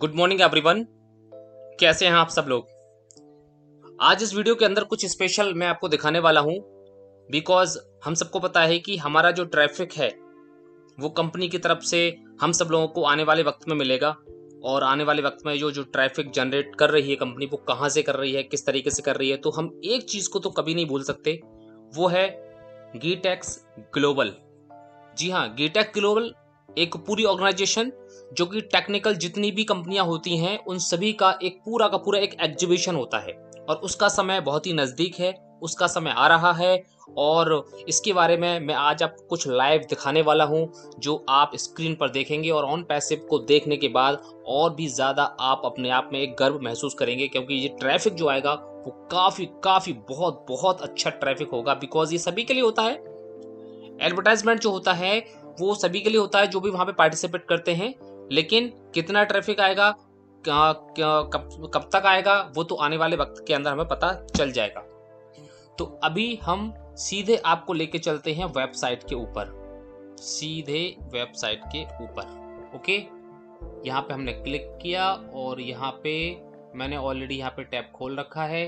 Good morning everyone, कैसे हैं आप सब लोग। आज इस वीडियो के अंदर कुछ स्पेशल मैं आपको दिखाने वाला हूं, बिकॉज हम सबको पता है कि हमारा जो ट्रैफिक है वो कंपनी की तरफ से हम सब लोगों को आने वाले वक्त में मिलेगा। और आने वाले वक्त में जो ट्रैफिक जनरेट कर रही है कंपनी, वो कहाँ से कर रही है, किस तरीके से कर रही है, तो हम एक चीज़ को तो कभी नहीं भूल सकते, वो है गीटेक्स ग्लोबल। जी हाँ, गीटेक्स ग्लोबल एक पूरी ऑर्गेनाइजेशन जो कि टेक्निकल जितनी भी कंपनियां होती हैं उन सभी का पूरा एक एग्जीबिशन होता है। और उसका समय बहुत ही नज़दीक है, उसका समय आ रहा है और इसके बारे में मैं आज आपको कुछ लाइव दिखाने वाला हूं, जो आप स्क्रीन पर देखेंगे। और ऑन पैसिव को देखने के बाद और भी ज़्यादा आप अपने आप में एक गर्व महसूस करेंगे, क्योंकि ये ट्रैफिक जो आएगा वो काफ़ी बहुत अच्छा ट्रैफिक होगा। बिकॉज ये सभी के लिए होता है, एडवर्टाइजमेंट जो होता है वो सभी के लिए होता है जो भी वहाँ पे पार्टिसिपेट करते हैं। लेकिन कितना ट्रैफिक आएगा, कब तक आएगा, वो तो आने वाले वक्त के अंदर हमें पता चल जाएगा। तो अभी हम सीधे आपको लेके चलते हैं वेबसाइट के ऊपर, सीधे वेबसाइट के ऊपर। ओके, यहाँ पे हमने क्लिक किया और यहाँ पे मैंने ऑलरेडी यहाँ पे टैब खोल रखा है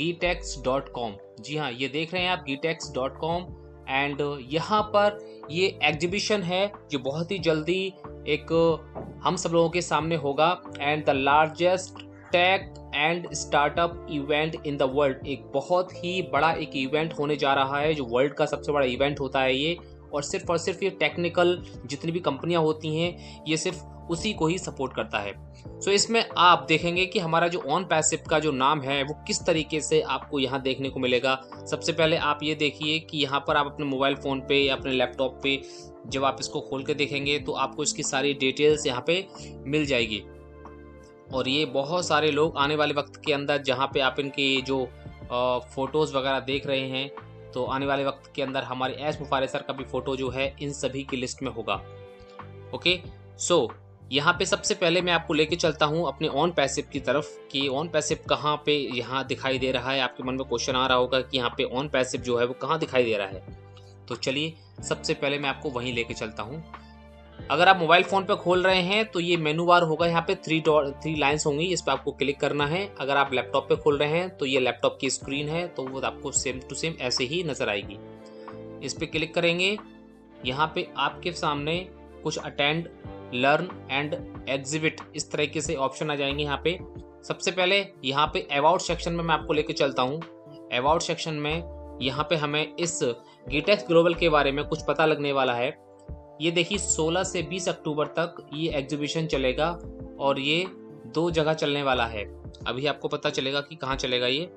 gitex.com। जी हाँ, ये देख रहे हैं आप gitex.com। एंड यहाँ पर ये एग्जीबिशन है जो बहुत ही जल्दी एक हम सब लोगों के सामने होगा। And the largest tech and startup event in the world, एक बहुत ही बड़ा एक इवेंट होने जा रहा है, जो वर्ल्ड का सबसे बड़ा इवेंट होता है ये। और सिर्फ ये टेक्निकल जितनी भी कंपनियां होती हैं ये सिर्फ उसी को ही सपोर्ट करता है। सो इसमें आप देखेंगे कि हमारा जो ऑन पैसिव का जो नाम है वो किस तरीके से आपको यहाँ देखने को मिलेगा। सबसे पहले आप ये देखिए कि यहाँ पर आप अपने मोबाइल फ़ोन पे या अपने लैपटॉप पे जब आप इसको खोल के देखेंगे तो आपको इसकी सारी डिटेल्स यहाँ पे मिल जाएगी। और ये बहुत सारे लोग आने वाले वक्त के अंदर, जहाँ पर आप इनके जो फ़ोटोज़ वगैरह देख रहे हैं, तो आने वाले वक्त के अंदर हमारे एस मुफारे सर का भी फ़ोटो जो है इन सभी की लिस्ट में होगा। ओके, सो यहाँ पे सबसे पहले मैं आपको लेके चलता हूँ अपने ऑन पैसिव की तरफ कि ऑन पैसिव कहाँ पे यहाँ दिखाई दे रहा है। आपके मन में क्वेश्चन आ रहा होगा कि यहाँ पे ऑन पैसिव जो है वो कहाँ दिखाई दे रहा है। तो चलिए सबसे पहले मैं आपको वहीं लेके चलता हूँ। अगर आप मोबाइल फ़ोन पे खोल रहे हैं तो ये मेनू बार होगा, यहाँ पे थ्री लाइन्स होंगी, इस पर आपको क्लिक करना है। अगर आप लैपटॉप पे खोल रहे हैं तो ये लैपटॉप की स्क्रीन है, तो वो आपको सेम टू सेम ऐसे ही नज़र आएगी। इस पर क्लिक करेंगे, यहाँ पे आपके सामने कुछ अटेंड, लर्न एंड एग्जिबिट इस तरीके से ऑप्शन आ जाएंगे। यहाँ पे सबसे पहले यहाँ पे अबाउट सेक्शन में मैं आपको लेके चलता हूँ। अबाउट सेक्शन में यहाँ पे हमें इस गीटेक्स ग्लोबल के बारे में कुछ पता लगने वाला है। ये देखिए 16 से 20 अक्टूबर तक ये एग्जीबिशन चलेगा और ये 2 जगह चलने वाला है। अभी आपको पता चलेगा कि कहाँ चलेगा ये।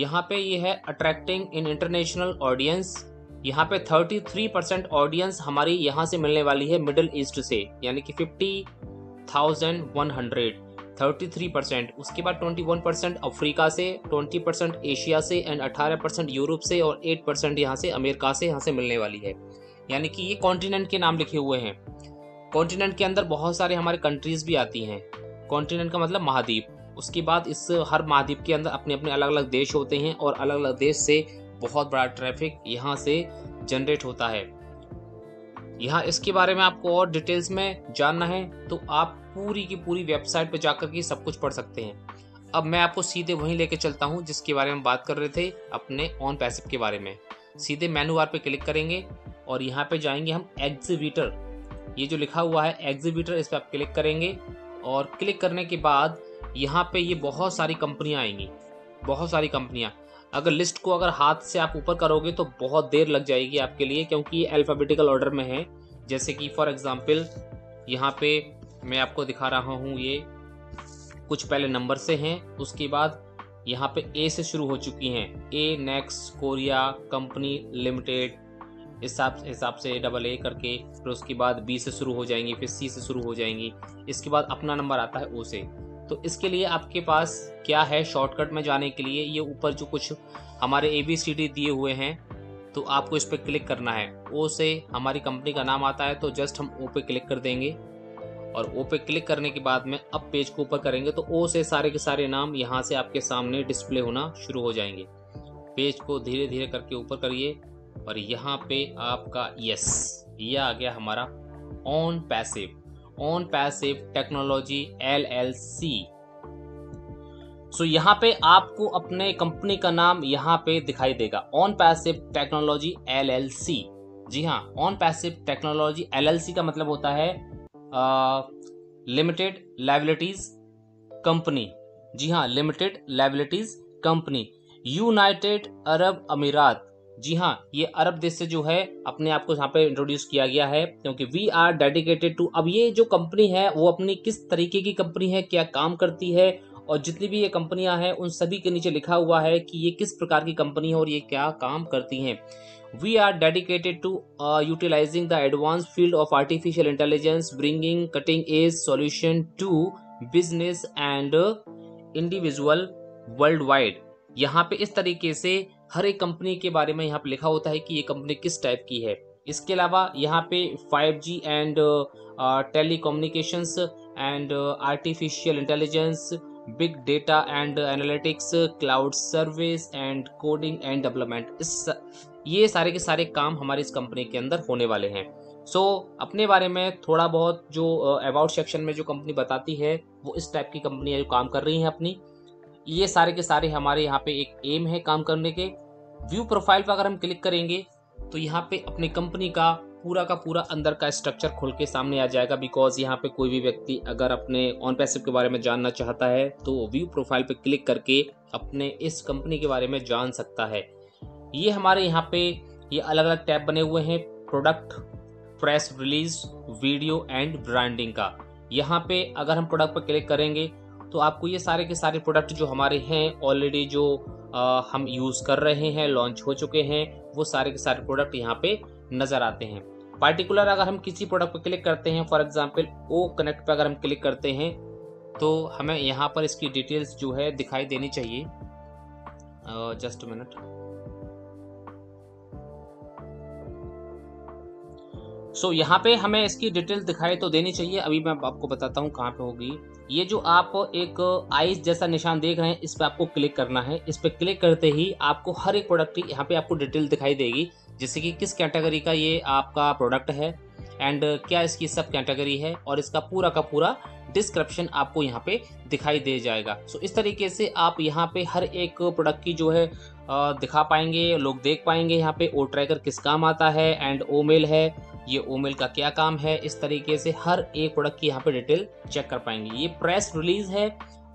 यहाँ पे ये है अट्रैक्टिंग इन इंटरनेशनल ऑडियंस। यहाँ पे 33% ऑडियंस हमारी यहाँ से मिलने वाली है, मिडिल ईस्ट से, यानी कि 50,100 33%। उसके बाद 21% अफ्रीका से, 20% एशिया से एंड 18% यूरोप से और 8% यहाँ से अमेरिका से यहाँ से मिलने वाली है। यानी कि ये कॉन्टिनेंट के नाम लिखे हुए हैं। कॉन्टिनेंट के अंदर बहुत सारे हमारे कंट्रीज़ भी आती हैं। कॉन्टिनेंट का मतलब महाद्वीप। उसके बाद इस हर महाद्वीप के अंदर अपने अपने अलग अलग देश होते हैं और अलग अलग देश से बहुत बड़ा ट्रैफिक यहाँ से जनरेट होता है। यहाँ इसके बारे में आपको और डिटेल्स में जानना है तो आप पूरी की पूरी वेबसाइट पे जाकर के सब कुछ पढ़ सकते हैं। अब मैं आपको सीधे वहीं लेके चलता हूँ जिसके बारे में बात कर रहे थे, अपने ऑन पैसिव के बारे में। सीधे मेनू बार पे क्लिक करेंगे और यहाँ पे जाएंगे हम एग्जीबिटर। ये जो लिखा हुआ है एग्जीबिटर, इस पर आप क्लिक करेंगे और क्लिक करने के बाद यहाँ पे ये बहुत सारी कंपनियाँ आएंगी, बहुत सारी कंपनियाँ। अगर लिस्ट को अगर हाथ से आप ऊपर करोगे तो बहुत देर लग जाएगी आपके लिए, क्योंकि ये अल्फ़ाबेटिकल ऑर्डर में है। जैसे कि फॉर एग्जांपल यहाँ पे मैं आपको दिखा रहा हूँ, ये कुछ पहले नंबर से हैं, उसके बाद यहाँ पे ए से शुरू हो चुकी हैं, A Nex Korea company limited, इस हिसाब से डबल ए करके, फिर उसके बाद बी से शुरू हो जाएंगी, फिर सी से शुरू हो जाएंगी। इसके बाद अपना नंबर आता है ओ से। तो इसके लिए आपके पास क्या है शॉर्टकट में जाने के लिए, ये ऊपर जो कुछ हमारे ABCD दिए हुए हैं तो आपको इस पर क्लिक करना है। ओ से हमारी कंपनी का नाम आता है तो जस्ट हम ओ पे क्लिक कर देंगे और ओ पे क्लिक करने के बाद में अब पेज को ऊपर करेंगे तो ओ से सारे के सारे नाम यहाँ से आपके सामने डिस्प्ले होना शुरू हो जाएंगे। पेज को धीरे धीरे करके ऊपर करिए और यहाँ पे आपका यस, ये आ गया हमारा on passive. ONPASSIVE Technology LLC। So यहाँ पे आपको अपने कंपनी का नाम यहाँ पे दिखाई देगा, ONPASSIVE Technology LLC। जी हाँ, ONPASSIVE Technology LLC का मतलब होता है लिमिटेड लायबिलिटीज कंपनी। जी हाँ, limited liabilities company, United Arab Emirates. जी हाँ, ये अरब देश से जो है अपने आप को यहाँ पे इंट्रोड्यूस किया गया है, क्योंकि वी आर डेडिकेटेड टू। अब ये जो कंपनी है वो अपनी किस तरीके की कंपनी है, क्या काम करती है, और जितनी भी ये कंपनियां हैं उन सभी के नीचे लिखा हुआ है कि ये किस प्रकार की कंपनी है और ये क्या काम करती हैं। We are dedicated to utilising the advance field of artificial intelligence, bringing cutting edge solution to business and individual world wide. यहाँ पे इस तरीके से हर एक कंपनी के बारे में यहाँ पे लिखा होता है कि ये कंपनी किस टाइप की है। इसके अलावा यहाँ पे 5G and telecommunications and artificial intelligence, big data and analytics, cloud service and coding and development, ये सारे के सारे काम हमारे इस कंपनी के अंदर होने वाले हैं। सो अपने बारे में थोड़ा बहुत जो अबाउट सेक्शन में जो कंपनी बताती है वो इस टाइप की कंपनी है जो काम कर रही है अपनी। ये सारे के सारे हमारे यहाँ पे एक एम है काम करने के। व्यू प्रोफाइल पर अगर हम क्लिक करेंगे तो यहाँ पे अपनी कंपनी का पूरा अंदर का स्ट्रक्चर खोल के सामने आ जाएगा। बिकॉज यहाँ पे कोई भी व्यक्ति अगर अपने ONPASSIVE के बारे में जानना चाहता है तो व्यू प्रोफाइल पे क्लिक करके अपने इस कंपनी के बारे में जान सकता है। ये हमारे यहाँ पे ये अलग अलग टैब बने हुए हैं, product, press release, video and branding का। यहाँ पे अगर हम प्रोडक्ट पर क्लिक करेंगे तो आपको ये सारे के सारे प्रोडक्ट जो हमारे हैं ऑलरेडी जो हम यूज़ कर रहे हैं, लॉन्च हो चुके हैं, वो सारे के सारे प्रोडक्ट यहाँ पे नज़र आते हैं। पार्टिकुलर अगर हम किसी प्रोडक्ट पर क्लिक करते हैं, फॉर एग्जांपल O-Connect पर अगर हम क्लिक करते हैं तो हमें यहाँ पर इसकी डिटेल्स जो है दिखाई देनी चाहिए। Just minute. सो यहाँ पे हमें इसकी डिटेल दिखाई तो देनी चाहिए, अभी मैं आपको बताता हूँ कहाँ पे होगी। ये जो आप एक आईज जैसा निशान देख रहे हैं, इस पे आपको क्लिक करना है। इस पे क्लिक करते ही आपको हर एक प्रोडक्ट की यहाँ पे आपको डिटेल दिखाई देगी, जैसे कि किस कैटेगरी का ये आपका प्रोडक्ट है एंड क्या इसकी सब कैटेगरी है, और इसका पूरा का पूरा डिस्क्रिप्शन आपको यहाँ पे दिखाई दे जाएगा। सो इस तरीके से आप यहाँ पे हर एक प्रोडक्ट की जो है दिखा पाएंगे, लोग देख पाएंगे यहाँ पे O-Tracker किस काम आता है एंड O-Mail है, ये O-Mail का क्या काम है। इस तरीके से हर एक प्रोडक्ट की यहाँ पे डिटेल चेक कर पाएंगे। ये प्रेस रिलीज है,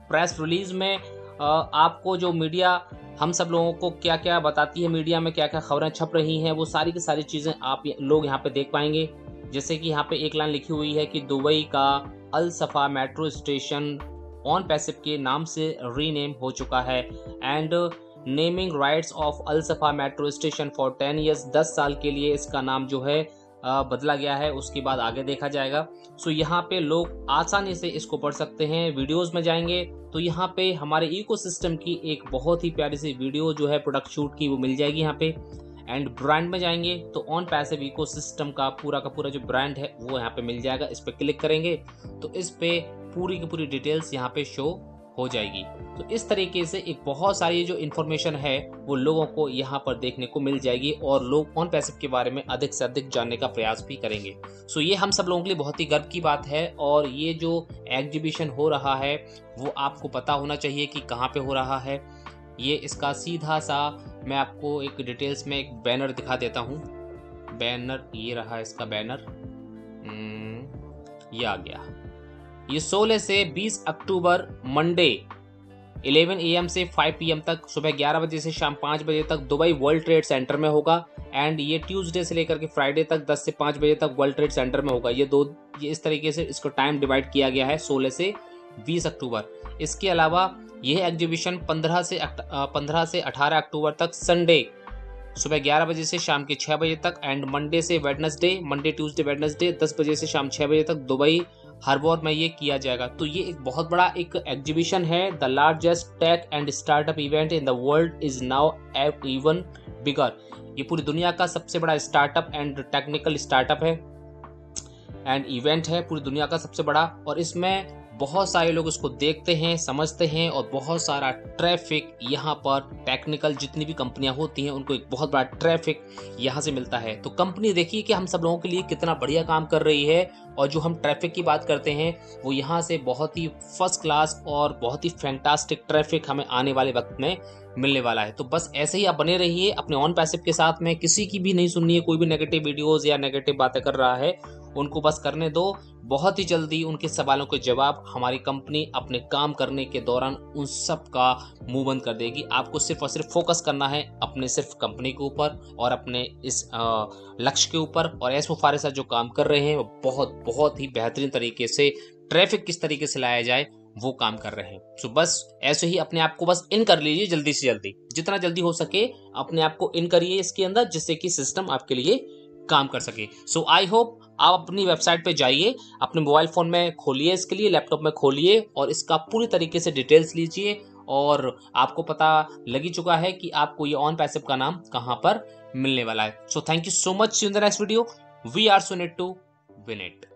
प्रेस रिलीज में आपको जो मीडिया हम सब लोगों को क्या क्या बताती है, मीडिया में क्या क्या खबरें छप रही हैं, वो सारी की सारी चीज़ें आप लोग यहाँ पे देख पाएंगे। जैसे कि यहाँ पे एक लाइन लिखी हुई है कि दुबई का अल सफ़ा मेट्रो स्टेशन ONPASSIVE के नाम से रीनेम हो चुका है and naming rights of Al Safa metro station for 10 years, 10 साल के लिए इसका नाम जो है बदला गया है, उसके बाद आगे देखा जाएगा। सो यहाँ पे लोग आसानी से इसको पढ़ सकते हैं। वीडियोस में जाएंगे तो यहाँ पे हमारे इकोसिस्टम की एक बहुत ही प्यारी सी वीडियो जो है प्रोडक्ट शूट की वो मिल जाएगी यहाँ पे। एंड ब्रांड में जाएंगे तो ONPASSIVE इकोसिस्टम का पूरा जो ब्रांड है वो यहाँ पे मिल जाएगा। इस पर क्लिक करेंगे तो इस पे पूरी की पूरी डिटेल्स यहाँ पे शो हो जाएगी। तो इस तरीके से एक बहुत सारी जो इन्फॉर्मेशन है वो लोगों को यहाँ पर देखने को मिल जाएगी और लोग ONPASSIVE के बारे में अधिक से अधिक जानने का प्रयास भी करेंगे। सो ये हम सब लोगों के लिए बहुत ही गर्व की बात है। और ये जो एग्जीबिशन हो रहा है वो आपको पता होना चाहिए कि कहाँ पे हो रहा है। ये इसका सीधा सा मैं आपको एक डिटेल्स में एक बैनर दिखा देता हूँ। बैनर ये रहा, इसका बैनर ये आ गया। ये 16 से 20 अक्टूबर मंडे 11 AM से 5 PM तक, सुबह 11 बजे से शाम 5 बजे तक दुबई वर्ल्ड ट्रेड सेंटर में होगा। एंड ये ट्यूसडे से लेकर के फ्राइडे तक 10 से 5 बजे तक वर्ल्ड ट्रेड सेंटर में होगा। ये इस तरीके से इसको टाइम डिवाइड किया गया है 16 से 20 अक्टूबर। इसके अलावा यह एग्जीबिशन 15 से 18 अक्टूबर तक, संडे सुबह 11 बजे से शाम के 6 बजे तक एंड मंडे से वेडनेसडे, मंडे ट्यूसडे वेडनेसडे 10 बजे से शाम 6 बजे तक दुबई हार्बर में ये किया जाएगा। तो ये एक बहुत बड़ा एक एग्जीबिशन है। The largest tech and startup event in the world is now even bigger. ये पूरी दुनिया का सबसे बड़ा स्टार्टअप एंड टेक्निकल स्टार्टअप है एंड इवेंट है, पूरी दुनिया का सबसे बड़ा। और इसमें बहुत सारे लोग उसको देखते हैं, समझते हैं और बहुत सारा ट्रैफिक यहाँ पर टेक्निकल जितनी भी कंपनियाँ होती हैं उनको एक बहुत बड़ा ट्रैफिक यहाँ से मिलता है। तो कंपनी देखिए कि हम सब लोगों के लिए कितना बढ़िया काम कर रही है और जो हम ट्रैफिक की बात करते हैं वो यहाँ से बहुत ही फर्स्ट क्लास और बहुत ही फैंटास्टिक ट्रैफिक हमें आने वाले वक्त में मिलने वाला है। तो बस ऐसे ही आप बने रहिए अपने ऑन पैसिव के साथ में, किसी की भी नहीं सुननी है, कोई भी नेगेटिव वीडियोस या नेगेटिव बातें कर रहा है उनको बस करने दो। बहुत ही जल्दी उनके सवालों के जवाब हमारी कंपनी अपने काम करने के दौरान उन सब का मुंह बंद कर देगी। आपको सिर्फ और सिर्फ फोकस करना है अपने सिर्फ कंपनी के ऊपर और अपने इस लक्ष्य के ऊपर, और ऐसे फारे साथ जो काम कर रहे हैं वो बहुत ही बेहतरीन तरीके से ट्रैफिक किस तरीके से लाया जाए वो काम कर रहे हैं। तो बस ऐसे ही अपने आप को बस इन कर लीजिए जल्दी से जल्दी, जितना जल्दी हो सके अपने आप को इन करिए इसके अंदर, जिससे कि सिस्टम आपके लिए काम कर सके। सो आई होप आप अपनी वेबसाइट पे जाइए, अपने मोबाइल फ़ोन में खोलिए, इसके लिए लैपटॉप में खोलिए और इसका पूरी तरीके से डिटेल्स लीजिए और आपको पता लगी चुका है कि आपको ये ONPASSIVE का नाम कहाँ पर मिलने वाला है। So thank you so much. In the next video we are so need to win it.